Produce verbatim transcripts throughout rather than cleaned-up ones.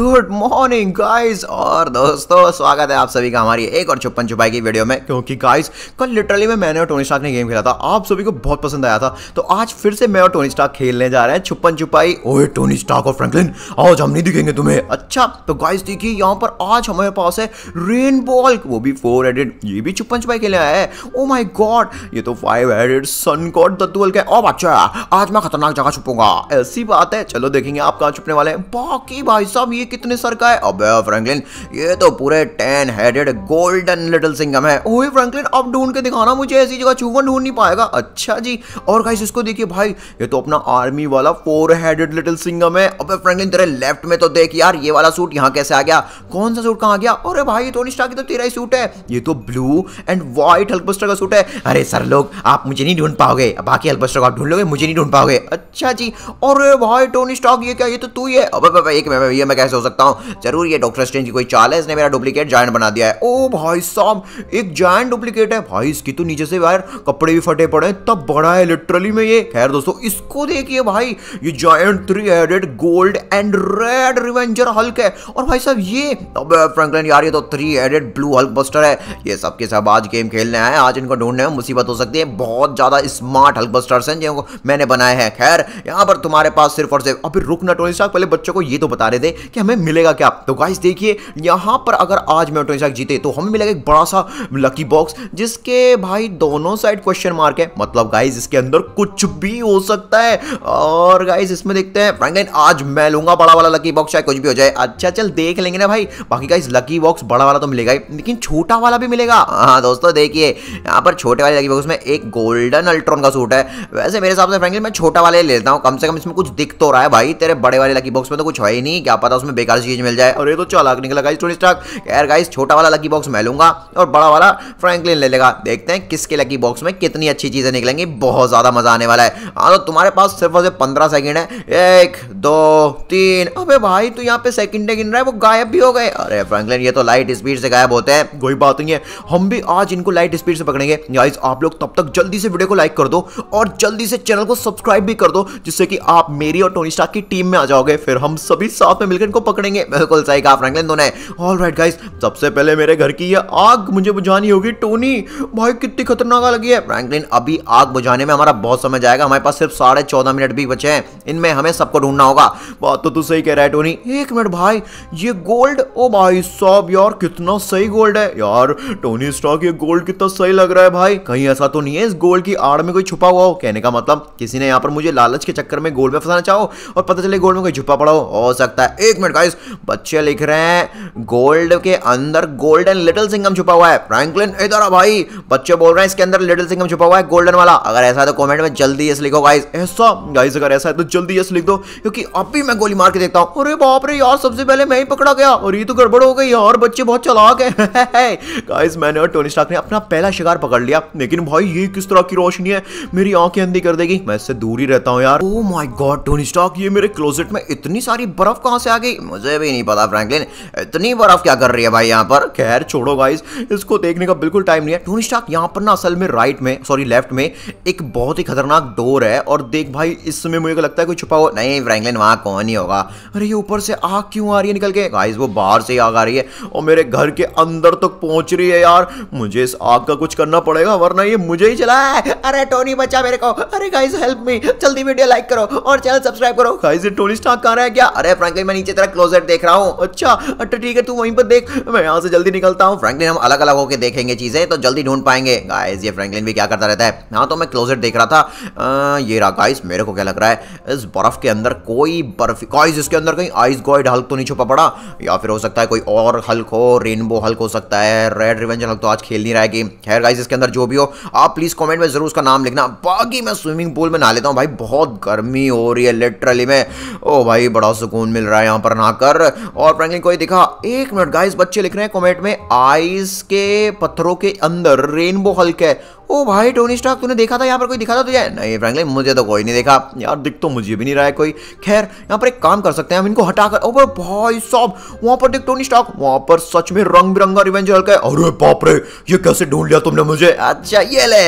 Good morning guys और दोस्तों, स्वागत है आप सभी का हमारी एक और छुपन छुपाई की वीडियो में। क्योंकि गाइस कल लिटरली में मैंने और टोनी स्टार्क ने गेम खेला था, आप सभी को बहुत पसंद आया था, तो आज फिर से मैं और टोनी स्टार्क खेलने जा रहे हैं छुपन छुपाई। ओए टोनी स्टार्क और फ्रैंकलिन, आज हम नहीं दिखेंगे तुम्हें। अच्छा तो गाइस देखिए यहाँ पर आज हमारे पास है रेनबो हल्क, वो भी फोर हेडेड, ये भी छुपन छुपाई खेलने आया है। ओ माई गॉड, ये तो फाइव हेडेड सन गॉड दत्तू हल्क है। ओ अच्छा, आज मैं खतरनाक जगह छुपूंगा, ऐसी बात है। चलो देखेंगे आप कहाँ छुपने वाले हैं। बाकी भाई साहब ये कितने सर का है? अबे फ्रैंकलिन, ये तो पूरे ten headed golden little Singham है। ओए फ्रैंकलिन, अब ढूंढ के दिखाना मुझे, ऐसी जगह चूवन ढूंढ नहीं पाएगा। अच्छा जी, और गाइस इसको देखिए भाई, ये तो अपना आर्मी वाला फोर हेडेड लिटिल सिंघम है। अबे फ्रैंकलिन तेरे लेफ्ट में तो देख यार, ये वाला सूट यहाँ कैसे आ गया? कौन सा सूट कहाँ आ गया? अरे भाई टोनी स्टार्क की तो तेरा ही सूट है, ये तो ब्लू एंड व्हाइट हल्कबस्टर का सूट है। अरे सर लोग, आप मुझे नहीं ढूंढ पाओगे, बाकी हल्कबस्टर को आप ढूंढ लोगे, मुझे नहीं ढूंढ पाओगे। अच्छा जी, अरे भाई टोनी स्टार्क ये क्या, ये तो तू ही है। अबे एक मैं ये मैं कैसे हो सकता हूं? जरूर ये डॉक्टर स्ट्रेंज की कोई चाल है, इसने मेरा डुप्लीकेट जायंट बना दिया है। ओ भाई साहब, एक जायंट डुप्लीकेट है भाई, इसकी तो नीचे से बाहर कपड़े भी फटे पड़े हैं, तब बड़ा है लिटरली में ये। खैर दोस्तों, इसको देखिए भाई, ये giant three headed gold and red revenger Hulk है। और भाई साहब ये, अबे फ्रैंकलिन यार, ये तो three headed blue Hulk buster है। ये सब के सब आज गेम खेलने आए, आज इनको ढूंढने में मुसीबत हो सकती है। बहुत ज्यादा स्मार्ट हल्क बस्टर्स हैं जिनको मैंने बनाए हैं। खैर यहाँ पर तुम्हारे पास सिर्फ और सिर्फ, अभी रुक ना टोनी स्टार्क, पहले बच्चों को ये तो बता रहे थे कि हमें मिलेगा क्या। तो गाइस देखिए यहाँ पर अगर आज मैं टोनी स्टार्क जीते तो हमें मिलेगा एक बड़ा सा लकी बॉक्स, जिसके भाई दोनों साइड क्वेश्चन मार्क है। मतलब गाइस इसके अंदर कुछ भी हो सकता है। और गाइस इसमें देखते हैं, फ्रैंकलिन आज मैं लूंगा बड़ा वाला लकी बॉक्स, चाहे कुछ भी हो जाए। अच्छा चल देख लेंगे ना भाई। बाकी गाइस लकी बॉक्स बड़ा वाला तो मिलेगा ही, लेकिन छोटा वाला भी मिलेगा। हाँ दोस्तों देखिए, यहाँ पर छोटे वाले लकी बॉक्स में एक गोल्डन अल्ट्रॉन का सूट है। वैसे मेरे हिसाब से फ्रैंकलिन मैं छोटा वाले ले लेता हूँ, कम से कम इसमें कुछ दिख तो रहा है भाई। तेरे बड़े वाले लकी बॉक्स में तो कुछ है ही नहीं, क्या पता उसमें बेकार चीज मिल जाए। और ये तो चालाक निकला गाइस टोनी स्टार्क। यार गाइस छोटा वाला लकी बॉक्स मैं लूंगा और बड़ा वाला फ्रैंकलिन ले लेगा। देखते हैं किसके लकी बॉक्स में कितनी अच्छी चीजें निकलेंगी, बहुत ज्यादा मजा आने वाला है। हाँ तो तुम्हारे पास सिर्फ और पंद्रह सेकंड है, एक दो तीन। अबे भाई तो यहाँ पे सेकंड गिन रहा है, वो गायब भी हो गए। अरे फ्रैंकलिन ये तो लाइट स्पीड से गायब होते हैं, कोई बात नहीं है, हम भी आज इनको लाइट स्पीड से पकड़ेंगे। गाइस आप लोग तब तक जल्दी से वीडियो को लाइक कर दो और जल्दी से चैनल को सब्सक्राइब भी कर दो, जिससे कि आप मेरी और टोनी स्टार्क की टीम में आ जाओगे, फिर हम सभी साथ में मिलकर इनको पकड़ेंगे। बिल्कुल सही कहा फ्रैंकलिन दोनों। ऑलराइट गाइस, सबसे पहले मेरे घर की ये आग मुझे बुझानी होगी। टोनी भाई कितनी खतरनाक लगी है। फ्रैंकलिन अभी आग बुझाने में हमारा बहुत समय जाएगा, हमारे पास सिर्फ साढ़े चौदह मिनट भी बचे हैं, इनमें हमें सबको ढूंढना होगा। बात तो तू सही कह रहा है टोनी। एक मिनट भाई, ये गोल्ड, ओ भाई साहब यार कितना सही गोल्ड है यार। टोनी स्टार्क ये गोल्ड कितना सही लग रहा है भाई, कहीं ऐसा तो नहीं है इस गोल्ड की आड़ में कोई छुपा हुआ हो? कहने का मतलब किसी ने यहाँ पर मुझे लालच के चक्कर में गोल्ड में फंसाना चाहो और पता चले गोल्ड में कोई छुपा पड़ा हो सकता है। एक मिनट गाइस, बच्चे लिख रहे हैं गोल्ड के अंदर गोल्डन लिटिल सिंघम छुपा हुआ है। फ्रैंकलिन इधर आ भाई, बच्चे बोल रहे हैं इसके अंदर लिटिल सिंघम छुपा हुआ है गोल्डन वाला। अगर ऐसा है तो कमेंट में जल्दी यस लिखो गाइस, ऐसा गाइस अगर ऐसा है तो जल्दी यस लिख दो, क्योंकि अभी मैं गोली मार के देखता हूं। अरे बाप रे यार, सबसे पहले मैं ही पकड़ा गया और ये तो गड़बड़ हो गई यार, बच्चे बहुत चालाक है। गाइस मैंने और टोनी स्टार्क ने अपना पहला शिकार पकड़ लिया, लेकिन भाई ये किस तरह की रोशनी है, मेरी आंखें अंधी कर देगी, मैं इससे दूर ही रहता हूँ यार। Oh my god Tony Stark, ये मेरे क्लोजेट में इतनी सारी बर्फ कहां से आ गई, मुझे भी नहीं पता। फ्रैंकलिन इतनी बर्फ क्या कर रही है भाई यहाँ पर? खैर छोड़ो गाइस, इसको देखने का बिल्कुल टाइम नहीं है। टोनी स्टार्क यहाँ पर ना असल में राइट में, सॉरी लेफ्ट में एक बहुत ही खतरनाक डोर है, और देख भाई इसमें मुझे लगता है कोई छुपा हुआ। नहीं फ्रैंकलिन, वहां कौन ही होगा। अरे ये ऊपर से आग क्यों आ रही है निकल के? गाइस वो बाहर से आग आ रही है और मेरे घर के अंदर तक तो पहुंच रही है यार। मुझे इस आग का कुछ करना पड़ेगा, वरना ये मुझे ही चला है। अरे टोनी बचा मेरे को, अरे गाइस हेल्प मी, जल्दी वीडियो लाइक करो और चैनल सब्सक्राइब करो। गाइस ये टोनी स्टार्क कहां रहा है क्या? अरे फ्रैंकलिन मैं नीचे तेरा क्लोजेट देख रहा हूँ। अच्छा अच्छा ठीक है, तू वहीं पर देख, मैं यहाँ से जल्दी निकलता हूँ। फ्रैंकलिन हम अलग अलग होकर देखेंगे चीजें, तो जल्दी ढूंढ पाएंगे। गाइस ये फ्रैंकलिन भी क्या करता रहता है। हाँ तो मैं क्लोजेट देख रहा था, आ, ये रहा। गाइस मेरे को क्या लग रहा है, इस बर्फ के अंदर कोई बर्फ, गाइस इसके अंदर कहीं आइस गॉड हल्क तो नहीं छुपा पड़ा, या फिर हो सकता है कोई और हल्क हो, रेनबो हल्क हो सकता है। रेड रिवेंजर हल्क तो आज खेल नहीं रहा है गेम। खैर गाइस इसके अंदर जो भी हो आप प्लीज कॉमेंट में जरूर उसका नाम लिखना। बाकी मैं स्विमिंग पूल में नहा लेता हूँ भाई, बहुत गर्मी हो रही है लिटरली में। ओ भाई बड़ा सुकून मिल रहा है यहाँ पर नहाकर। और फ्रैंकलिन कोई दिखा? एक मिनट गाइस, बच्चे लिख रहे हैं कमेंट में आइस के पत्थरों के अंदर रेनबो हल्क है। ओ भाई टोनी स्टार्क, तूने देखा था यहाँ पर कोई दिखा था तुझे? नहीं फ्रैंकलिन, मुझे तो कोई नहीं देखा यार, दिख तो मुझे भी नहीं रहा है कोई। खैर यहाँ पर एक काम कर सकते हैं हम, इनको हटाकर। ओ भाई साहब, वहाँ पर देख टोनी स्टार्क, वहाँ पर सच में रंग बिरंगा रिवेंजर हल्का है। अरे बाप रे, ये कैसे ढूंढ लिया तुमने मुझे? अच्छा ये ले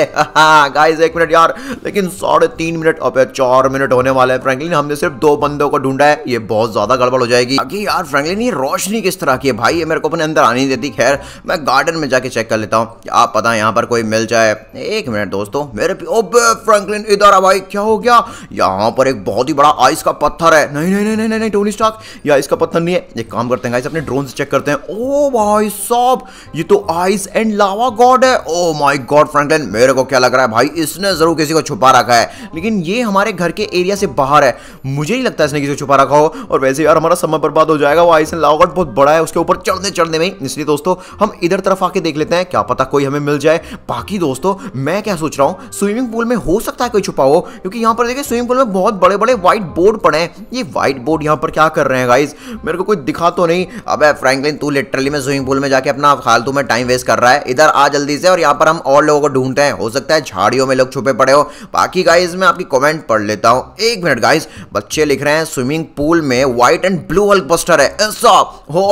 गाइस, एक मिनट यार, लेकिन साढ़े तीन मिनट अब चार मिनट होने वाले हैं। फ्रैंकलिन हमने सिर्फ दो बंदों को ढूंढा है, ये बहुत ज्यादा गड़बड़ हो जाएगी। बाकी यार फ्रैंकलिन, ये रोशनी किस तरह की है भाई, ये मेरे को अपने अंदर आने नहीं देती। खैर मैं गार्डन में जाके चेक कर लेता हूँ, आप पता है यहाँ पर कोई मिल जाए। एक मिनट दोस्तों मेरे पे, ओबे फ्रैंकलिन इधर आ भाई, क्या हो गया? यहाँ पर एक बहुत ही बड़ा आइस का पत्थर है। नहीं नहीं नहीं नहीं नहीं टोनी स्टार्क, ये आइस का पत्थर नहीं है। एक काम करते हैं गाइस, अपने ड्रोन से चेक करते हैं। ओ भाई साहब, ये तो आइस एंड लावा गॉड है। ओ माय गॉड फ्रैंकलिन, मेरे को क्या लग रहा है भाई, इसने जरूर किसी को छुपा रखा है, लेकिन ये हमारे घर के एरिया से बाहर है, मुझे नहीं लगता इसने किसी को छुपा रखा हो। और वैसे यार हमारा समय बर्बाद हो जाएगा, वो आइस एंड लावा गॉड बहुत बड़ा है, उसके ऊपर चढ़ने चढ़ने में। इसलिए दोस्तों हम इधर तरफ आके देख लेते हैं, क्या पता कोई हमें मिल जाए। बाकी दोस्तों मैं क्या सोच रहा हूँ, स्विमिंग पूल में हो सकता है कोई छुपा हो, क्योंकि यहाँ पर देखिए स्विमिंग पूल में बहुत बड़े बड़े व्हाइट बोर्ड पड़े हैं। ये व्हाइट बोर्ड यहाँ पर क्या कर रहे हैं गाइस, मेरे को कोई दिखा तो नहीं। अबे फ्रैंकलिन, तू लिटरली में स्विमिंग पूल में जाके अपना फालतू में टाइम वेस्ट कर रहा है, इधर आ जल्दी से। और यहाँ पर हम और लोगों को ढूंढते हैं, हो सकता है झाड़ियों में लोग छुपे पड़े हो। बाकी गाइज मैं आपकी कॉमेंट पढ़ लेता हूँ, एक मिनट गाइज। बच्चे लिख रहे हैं स्विमिंग पूल में white and blue Hulk buster है।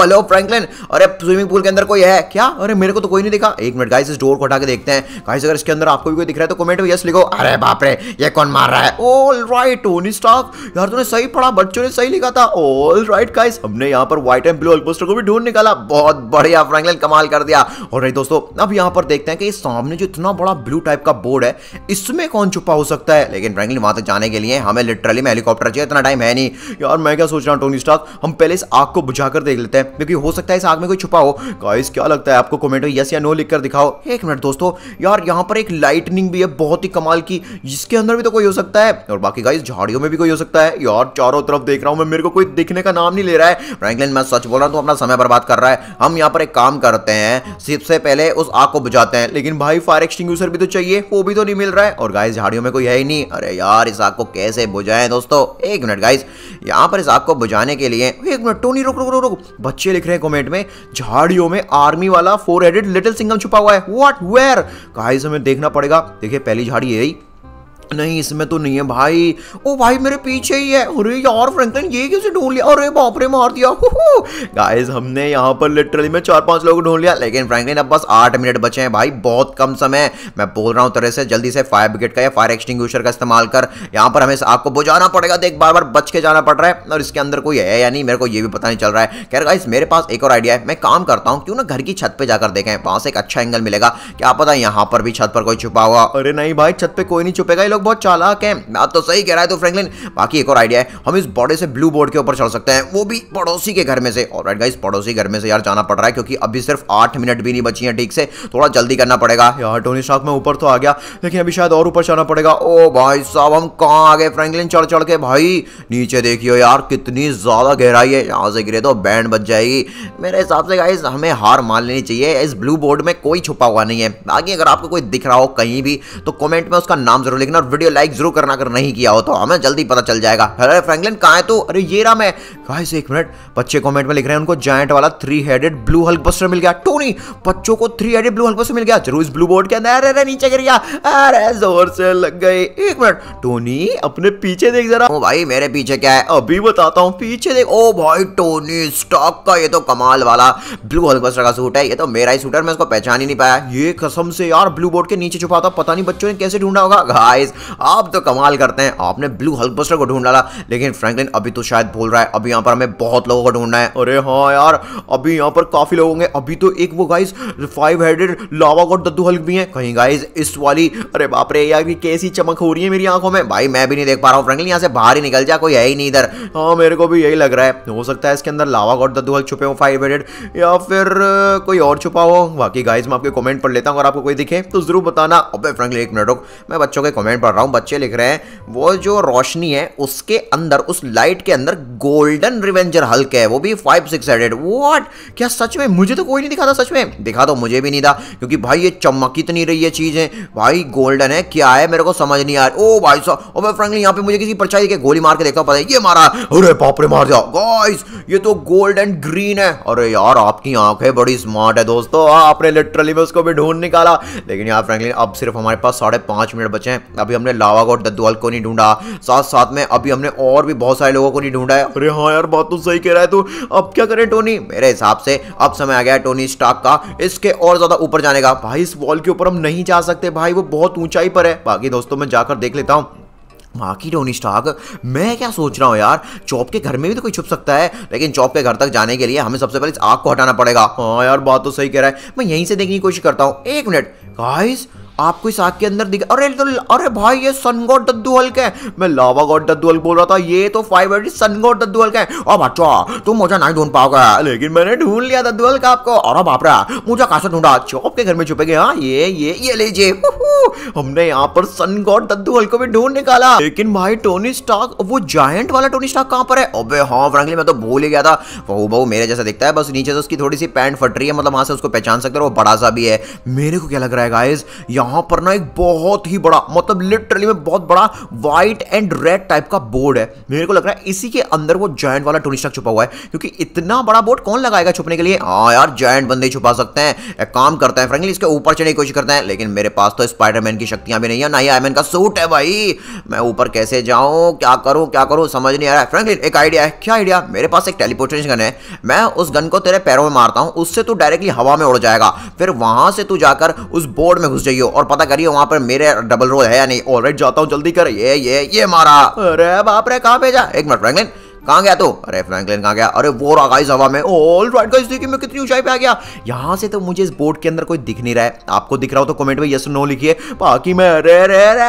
हेलो फ्रैंकलिन, अरे स्विमिंग पूल के अंदर कोई है क्या? अरे मेरे को तो कोई नहीं दिखा। एक मिनट गाइज, इस डोर को हटा के देखते हैं। गाइस अगर इसके अंदर आपको भी कोई दिख रहा है तो कमेंट में यस लिखो। अरे बाप रे, ये कौन मार रहा है? ऑलराइट टोनी स्टार्क, यार तूने सही पढ़ा, बच्चों ने सही लिखा था। ऑलराइट गाइस, हमने यहाँ पर white and blue Hulk buster को भी ढूंढ निकाला, बहुत बढ़िया फ्रैंकलिन, कमाल कर दिया। और नहीं दोस्तों, अब यहाँ पर देखते हैं कि सामने जो इतना बड़ा ब्लू टाइप का बोर्ड है, इसमें कौन छुपा हो सकता है। लेकिन फ्रैंकलिन वहां तक जाने के लिए हमें लिटरली में हेलीकॉप्टर चाहिए, इतना टाइम है नहीं। यार मैं क्या सोच रहा हूँ टोनी स्टार्क, हम पहले इस आग को बुझाकर देख लेते हैं, क्योंकि हो सकता है इस आग में कोई छुपा हो। गाइस क्या लगता है आपको, कमेंट में यस या नो लिखकर दिखाओ। एक मिनट दोस्तों, यार यहाँ पर एक लाइटनिंग भी है बहुत ही कमाल की, जिसके अंदर भी तो कोई हो सकता है। और बाकी गाइस झाड़ियों में भी कोई हो सकता है। यार चारों तरफ देख रहा हूँ मैं, मेरे को कोई दिखने का नाम नहीं ले रहा है। फ्रैंकलिन मैं सच बोल रहा हूँ, तो अपना समय बर्बाद कर रहा है। हम यहाँ पर एक काम करते हैं, सबसे पहले उस आग को बुझाते हैं, लेकिन भाई फायर एक्सटिंग्विशर भी तो चाहिए, वो भी तो नहीं मिल रहा है। और गाइस झाड़ियों में कोई है ही नहीं। अरे यार इस आग को कैसे बुझाएं दोस्तों? एक मिनट गाइस, यहाँ पर इस आग को बुझाने के लिए, एक मिनट टोनी रुक रुक रुक, बच्चे लिख रहे हैं कमेंट में, झाड़ियों में आर्मी वाला फोर हेडेड लिटिल सिंघम छुपा हुआ है। What, where? गाइस हमें देखना पड़ेगा। देखिए पहली झाड़ी यही, नहीं इसमें तो नहीं है भाई। ओ भाई मेरे पीछे ही है। अरे यार फ्रैंकलिन, ये कैसे ढूंढ लिया? अरे बाप रे, मार दिया। गाइस हमने यहाँ पर लिटरली में चार पांच लोग ढूंढ लिया, लेकिन फ्रैंकलिन अब बस आठ मिनट बचे हैं भाई, बहुत कम समय। मैं बोल रहा हूँ तरह से जल्दी से फायर ब्रिगेड का या फायर एक्सटिंग्विशर का इस्तेमाल कर, यहाँ पर हमें इस आग को बुझाना पड़ेगा। देख बार बार बच के जाना पड़ रहा है, और इसके अंदर कोई है या नहीं मेरे को ये भी पता नहीं चल रहा है। खैर गाइस मेरे पास एक और आइडिया है, मैं काम करता हूँ, क्यों ना घर की छत पर जाकर देखें, वहाँ से एक अच्छा एंगल मिलेगा। क्या पता यहाँ पर भी छत पर कोई छुपा हुआ। अरे नहीं भाई, छत पर कोई नहीं छुपेगा, लोग बहुत चालाक हैं। आप तो सही कह रहा है तो फ्रैंकलिन। बाकी एक और आइडिया है, हम इस बड़े से ब्लू बोर्ड के ऊपर चढ़ सकते हैं, वो भी पड़ोसी के घर में से। ऑलराइट गाइस, पड़ोसी घर में से यार जाना पड़ रहा है, क्योंकि अभी सिर्फ आठ मिनट भी नहीं बची हैं ठीक से, थोड़ा जल्दी करना पड़ेगा। यार टोनी स्टार्क में ऊपर तो आ गया, लेकिन अभी शायद और ऊपर चढ़ना पड़ेगा। ओ भाई साहब, हम कहाँ आ गए फ्रैंकलिन, चढ़ चढ़ के भाई। नीचे देखियो यार कितनी ज्यादा गहराई है, यहाँ से गिरे तो बैंड बच जाएगी। मेरे हिसाब से गाइस हमें हार मान लेनी चाहिए, इस ब्लू बोर्ड में कोई छुपा हुआ नहीं है। आगे अगर आपको कोई दिख रहा हो कहीं भी, तो कॉमेंट में उसका नाम जरूर लिखना, और वीडियो लाइक जरूर करना अगर नहीं किया हो तो, हमें जल्दी पता चल जाएगा। अरे फ्रैंकलिन कहाँ है तू? अरे ये रहा मैं। गाइस एक मिनट, बच्चे कमेंट में लिख रहे हैं उनको जायंट वाला three headed blue Hulk buster मिल गया। टोनी, बच्चों को three headed blue Hulk buster मिल गया, जरूर इस ब्लू बोर्ड के अंदर। अरे अरे नीचे गिर गया, अरे जोर से लग गई। एक मिनट टोनी, अपने पीछे देख जरा। ओ भाई मेरे पीछे क्या है, अभी बताता हूँ, पीछे देख। ओ भाई टोनी स्टार्क का ये तो कमाल वाला ब्लू हल्क बस्टर का सूट है, ये तो मेरा ही सूट है, मैं उसको पहचान ही नहीं पाया। ये कसम से यार ब्लू बोर्ड के नीचे छुपा था, पता नहीं बच्चों ने कैसे ढूंढा होगा। गाइस आप तो कमाल करते हैं, आपने ब्लू हल्क बस्टर को ढूंढ डाला। लेकिन फ्रैंकलिन अभी तो शायद भूल रहा है, अभी यहाँ पर हमें बहुत लोगों को ढूंढना है। अरे हाँ यार, अभी यहाँ पर काफी लोग होंगे। अभी तो एक वो guys five headed lava god दद्दू हल्क भी है कहीं गाइस, इस वाली। अरे बाप रे यार, कैसी चमक हो रही है मेरी आंखों में भाई, मैं भी नहीं देख पा रहा हूँ। फ्रैंकलिन यहाँ से बाहर ही निकल जा, कोई है ही नहीं इधर। हाँ मेरे को भी यही लग रहा है, हो सकता है इसके अंदर लावा गॉड दद्दू हल्क छुपे हो फाइव हेडेड, या फिर कोई और छुपा हो। बाकी गाइस मैं आपके कॉमेंट पढ़ लेता हूँ, अगर आपको कोई दिखे तो जरूर बताना। फ्रैंकलिन एक मिनट रुक, मैं बच्चों के कॉमेंट पढ़ रहा हूँ, बच्चे लिख रहे हैं, वो जो रोशनी है उसके अंदर, उस लाइट के अंदर गोल्डन रिवेंजर हल्क है, वो भी फाइव सिक्स हेडेड। व्हाट, क्या सच में? मुझे तो कोई नहीं दिखा था, सच में दिखा तो मुझे भी नहीं था, क्योंकि भाई ये चमक इतनी रही है चीज़ें, भाई गोल्डन है, क्या है मेरे को समझ नहीं आ रहा। ओ भाई साहब, और मैं फ्रैंकलिन यहाँ पे मुझे किसी परछाई के गोली मार के देखा, पता है ये मारा, अरे बाप रे मार दिया। गाइस ये तो गोल्डन ग्रीन है। अरे यार आपकी आंखें बड़ी स्मार्ट है दोस्तों, आपने लिटरली में उसको भी ढूंढ निकाला। लेकिन यार फ्रैंकलिन अब सिर्फ हमारे पास साढ़े पाँच मिनट बचे हैं, अभी हमने लावा गॉड दद्दू हल्क को नहीं ढूंढा, साथ साथ में अभी हमने और भी बहुत सारे लोगों को नहीं ढूंढा है। अरे हाँ यार बात तो सही कह रहा है तू, अब क्या करें टोनी? मेरे हिसाब से अब समय आ गया है टोनी स्टार्क का इसके और ज़्यादा ऊपर जाने का। भाई इस वॉल के ऊपर हम नहीं जा सकते भाई, वो बहुत ऊंचाई पर है। बाकी दोस्तों मैं जाकर देख लेता हूँ। बाकी टोनी स्टार्क, मैं क्या सोच रहा हूँ यार, चॉप के घर में भी तो कोई छुप सकता है, लेकिन चॉप के घर तक जाने के लिए हमें सबसे पहले इस आग को हटाना पड़ेगा। हाँ यार बात तो सही कह रहा है, मैं यहीं से देखने की कोशिश करता हूँ। एक मिनट गाइस, आपको इस आग के अंदर दिख, अरे तो अरे भाई ये सन गॉड दद्दू हल्क है, मैं लावा गॉड दद्दू हल्क बोल रहा था, ये तो फाइव एडी सन गॉड दद्दू हल्क है। अब अच्छा तुम मुझे नहीं ढूंढ पाओगे, लेकिन मैंने ढूंढ लिया दद्दू हल्क आपको। और अब आप रहा मुझे कैसे ढूंढा, चॉप के घर में छुपेंगे। हाँ ये ये ये लीजिए, हमने यहाँ पर सन गॉड दद्दू हल्क को भी ढूंढ निकाला। लेकिन भाई टोनी स्टार्क, वो जायंट वाला टोनी स्टार्क कहाँ पर है? अबे हाँ फ्रैंकलिन मैं तो भूल ही गया था, वो बहु मेरे जैसा दिखता है, बस नीचे से उसकी थोड़ी सी पैंट फट रही है, मतलब वहाँ से उसको पहचान सकते हो, वो बड़ा सा भी है। मेरे को क्या लग रहा है गाइस, यहाँ पर ना एक बहुत ही बड़ा, मतलब लिटरली में बहुत बड़ा व्हाइट एंड रेड टाइप का बोर्ड है, मेरे को लग रहा है इसी के अंदर वो जायंट वाला टोनी स्टार्क छुपा हुआ है, क्योंकि इतना बड़ा बोर्ड कौन लगाएगा छुपने के लिए। हाँ यार जायंट बंदे छुपा सकते हैं। एक काम करते हैं फ्रैंकलिन, इसके ऊपर चढ़ने की कोशिश करते हैं, लेकिन मेरे पास तो स्पाइडरमैन की शक्तियां भी नहीं है, ना ही आयरन का सूट है, भाई मैं ऊपर कैसे जाऊं, क्या करूं क्या करूं समझ नहीं आ रहा है। फ्रैंकलिन एक आइडिया है। क्या आइडिया? मेरे पास एक टेलीपोर्टेशन गन है, मैं उस गन को तेरे पैरों में मारता हूं, उससे तू डायरेक्टली हवा में उड़ जाएगा, फिर वहां से तू जाकर उस बोर्ड में घुस जाइए और पता करिए वहां पर मेरे डबल रोल है या नहीं। ऑलराइट जाता हूं, जल्दी कर। ये ये ये मारा, अरे बाप रे कहां भेजा। एक मिनट फ्रैंकलिन कहाँ गया तो? अरे फ्रैंकलिन कहाँ गया? अरे वो रहा गाइस हवा में। ऑल राइट गाइस देखिए मैं कितनी ऊंचाई पे आ गया। यहाँ से तो मुझे इस बोर्ड के अंदर कोई दिख नहीं रहा है, आपको दिख रहा हो तो कमेंट में यस नो लिखिए। बाकी मैं अरे रे रे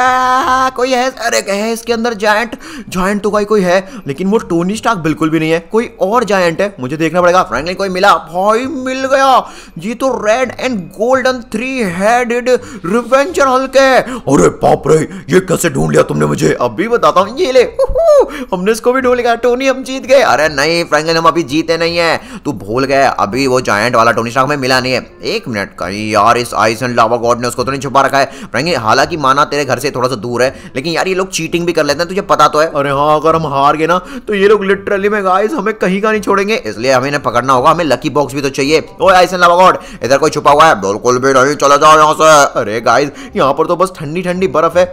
कोई है, अरे है इसके अंदर जायंट, जायंट तो कोई है, लेकिन वो टोनी स्टार्क बिल्कुल भी नहीं है, कोई और जायंट है, मुझे देखना पड़ेगा। फ्रैंकलिन कोई मिला? भाई मिल गया, जी तो red and golden three headed revenger Hulk है। अरे बाप रे ये कैसे ढूंढ लिया तुमने मुझे? अभी बताता हूँ, ये ले हमने इसको भी ढूंढ लिया। टोनी हम जीत गए। अरे नहीं फ्रैंकलिन हम अभी जीते नहीं है, तू भूल गया, अभी वो जायंट वाला टोनी स्टार्क में मिला नहीं है। एक मिनट कहीं यार इस आइस एंड लावा गॉड ने उसको तो नहीं छुपा रखा है। फ्रैंकलिन हालांकि माना तेरे घर से थोड़ा सा दूर है, लेकिन यार ये लोग चीटिंग भी कर लेते हैं, तुझे पता तो है। अरे हाँ अगर हम हार गए ना तो ये लोग लिटरली में गाइस हमें कहीं का नहीं छोड़ेंगे, इसलिए हमें इन्हें पकड़ना होगा, हमें लकी बॉक्स भी तो चाहिए। ओए आइस एंड लावा गॉड इधर कोई छुपा हुआ है? बिल्कुल भी नहीं, चला जाओ यहाँ से। अरे गाइस यहाँ पर तो बस ठंडी ठंडी बर्फ है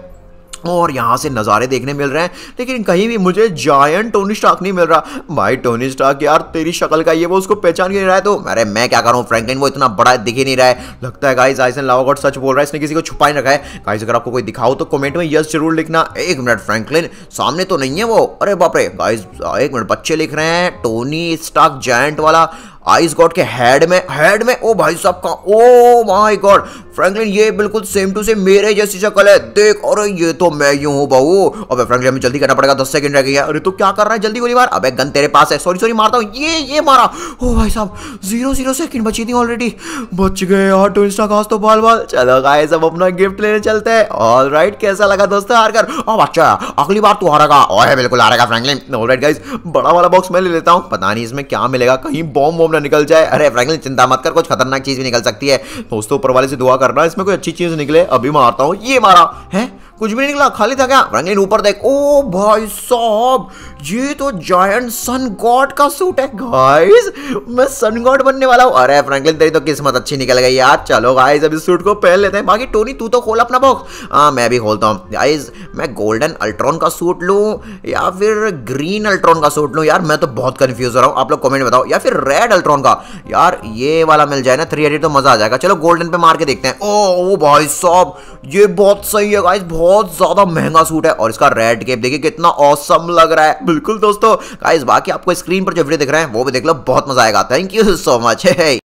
और यहाँ से नज़ारे देखने मिल रहे हैं, लेकिन कहीं भी मुझे जायंट टोनी स्टार्क नहीं मिल रहा। भाई टोनी स्टार्क यार तेरी शक्ल का ये वो उसको पहचान नहीं रहा है तो अरे मैं क्या करूँ फ्रैंकलिन, वो इतना बड़ा दिख ही नहीं रहा है। लगता है guys ice and lava god सच बोल रहा है, इसने किसी को छुपा नहीं रखा है। गाइस अगर आपको कोई दिखाओ तो कमेंट में यस जरूर लिखना। एक मिनट फ्रैंकलिन सामने तो नहीं है वो? अरे बाप रे गाइस एक मिनट, बच्चे लिख रहे हैं टोनी स्टार्क जायंट वाला आइस गॉड के हेड में, हेड में। ओ भाई साहब कहाँ, ओ माय गॉड फ्रैंकलिन ये बिल्कुल सेम टू सेम मेरे जैसी शक्ल है, देख। और ये तो मैं ही हूँ बहू। अबे फ्रैंकलिन हमें जल्दी करना पड़ेगा, दस सेकंड रह गए। अरे तो क्या कर रहा है, जल्दी गोली मार। अबे गन तेरे पास है, सॉरी सॉरी मारता हूँ, ये ये मारा। ओ भाई साहब जीरो जीरो सेकंड बची थी, ऑलरेडी बच गए यार टोनी स्टार्क आज तो बाल बाल। चलो गाइस अब अपना गिफ्ट लेने चलते हैं। ऑलराइट कैसा लगा दोस्तों हार कर? अब अच्छा अगली बार तू हारेगा। और बिल्कुल हारेगा फ्रैंकलिन। ऑलराइट गाइस बड़ा वाला बॉक्स मैं ले लेता हूँ, पता नहीं इसमें क्या मिलेगा, कहीं बॉम्ब वॉम्ब निकल जाए। अरे फ्रैंकलिन चिंता मत कर, कुछ खतरनाक चीज भी निकल सकती है। दोस्तों ऊपर वाले से दुआ करना इसमें कोई अच्छी चीज निकले। अभी मारता हूं, ये मारा है, कुछ भी नहीं निकला, खाली था क्या? फ्रैंकलिन ऊपर देख। ओ भाई साहब ये तो जायंट सन गॉड का सूट है। गाइस मैं सन गॉड बनने वाला हूँ। अरे फ्रैंकलिन तेरी तो किस्मत अच्छी निकल गई यार। चलो गाइस अब इस सूट को पहन लेते हैं। बाकी टोनी तू तो खोल अपना बॉक्स। हाँ मैं भी खोलता हूँ। गाइस मैं गोल्डन अल्ट्रॉन का सूट लूँ या फिर ग्रीन अल्ट्रॉन का सूट लूँ? यार मैं तो बहुत कन्फ्यूज हो रहा हूँ, आप लोग कॉमेंट में बताओ। या फिर रेड अल्ट्रॉन का, यार ये वाला मिल जाए ना थ्री एडिट तो मज़ा आ जाएगा। चलो गोल्डन पे मार के देखते हैं। ओ ओ भाई साहब ये बहुत सही है गाइस, बहुत ज़्यादा महंगा सूट है और इसका रेड कैप देखिए कितना ऑसम लग रहा है। बिल्कुल दोस्तों गाइस बाकी आपको स्क्रीन पर जो वीडियो दिख रहे हैं वो भी देख लो, बहुत मजा आएगा। Thank you so much.